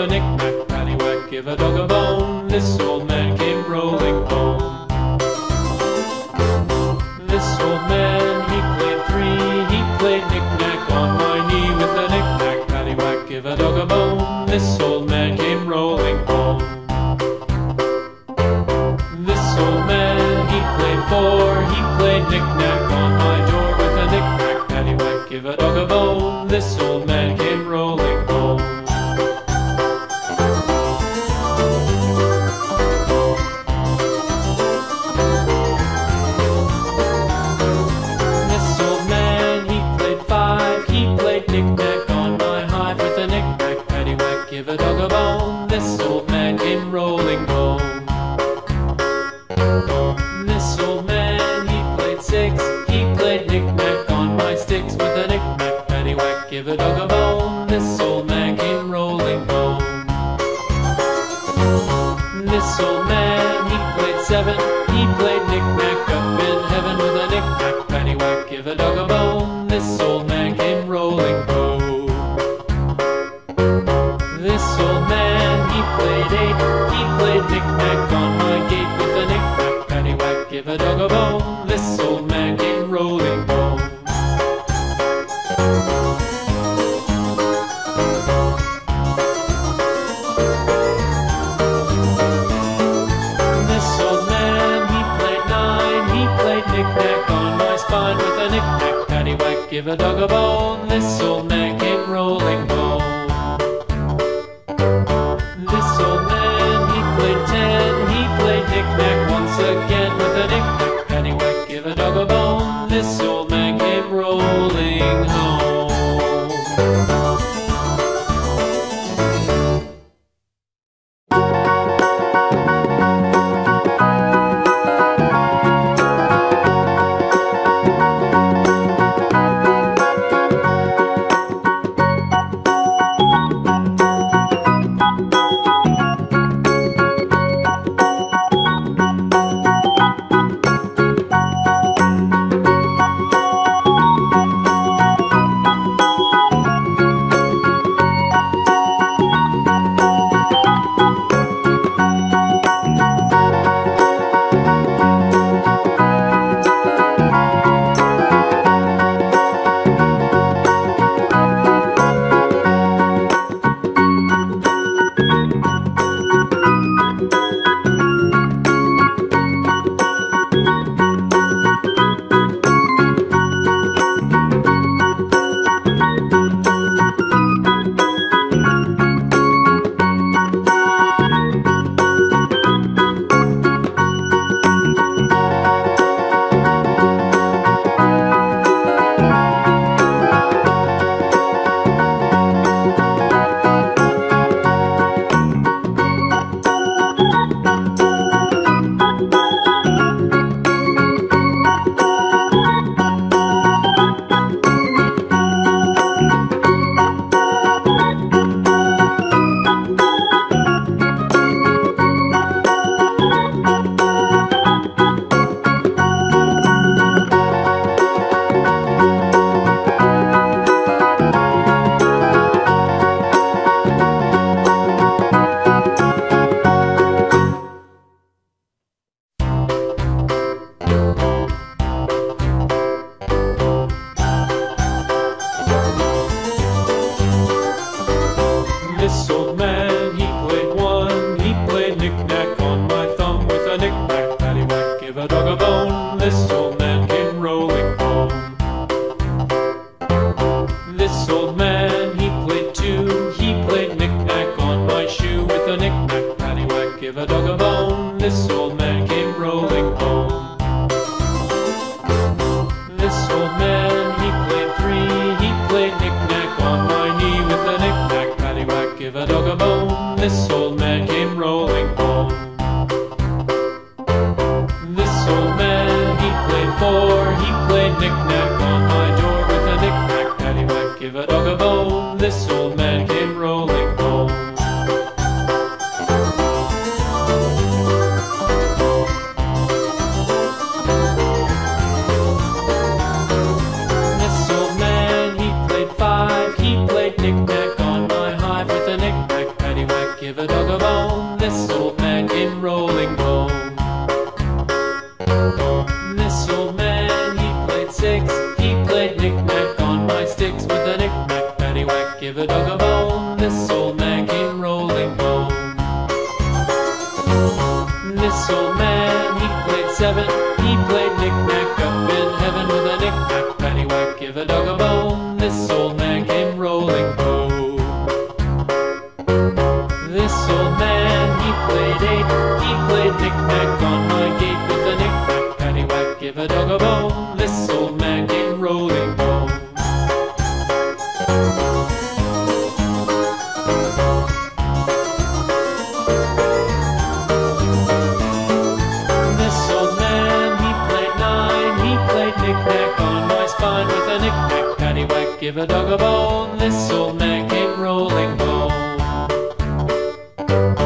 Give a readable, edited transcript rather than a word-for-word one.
a knick-knack, paddywhack, give a dog a bone. This old man came rolling home. This old man, he played three, he played knick-knack on my knee with a knick-knack, paddywhack, give a dog a bone. This old man came rolling home. This old man, he played four, he played knick-knack on my door with a knick-knack, paddywhack, give a dog a bone. This old man came rolling home. Give a dog a bone, this old man came rolling home. This old man, he played six, he played knick-knack on my sticks with a knick-knack, paddywhack, give a dog a bone, this old man came rolling home. This old man, he played seven, he played knick-knack up in heaven with a knick-knack, paddywhack, give a dog a bone, this old man came rolling home. This old man, he played eight, he played knick-knack on my gate with a knick-knack, paddywhack, give a dog a bone, this old man came rolling home. This old man, he played nine, he played knick-knack on my spine with a knick-knack, paddywhack, give a dog a bone, this old man came rolling home. This old man, he played ten, he played knick-knack once again with a knick-knack, paddywhack, give a dog a bone, this old man came rolling home. This old man, he played one, he played knick-knack on my thumb with a knick-knack, paddywhack, give a dog a bone, this old man came rolling home. This old man, he played two, he played knick-knack on my shoe with a knick-knack, paddywhack, give a dog a bone, this old man came rolling home. This old man, he played three, he played knick-knack on my knee with a knick-knack, paddywhack, give a dog a bone, this old man came rolling home. This old man, he played four, he played knick-knack on my door with a knick-knack, paddywhack, give a dog a bone, this old man came rolling home. This old man, he played five, he played knick-knack on my hive with a knick-knack, paddywhack, paddywhack, give a dog a bone. This old man came rolling home. This old man, he played six. He played knick-knack on my sticks with a knick-knack, paddywhack, give a dog a bone. This old man came rolling home. This old man, he played seven. He played knick-knack up in heaven with a knick-knack, paddywhack, give a dog a bone. This old man came rolling home. This old man, he played eight. He played knick-knack on my gate with a knick-knack, paddywhack, give a dog a bone. This old man came rolling home. This old man, he played nine. He played knick-knack on my spine with a knick-knack, paddywhack, give a dog a bone. This old man came rolling home.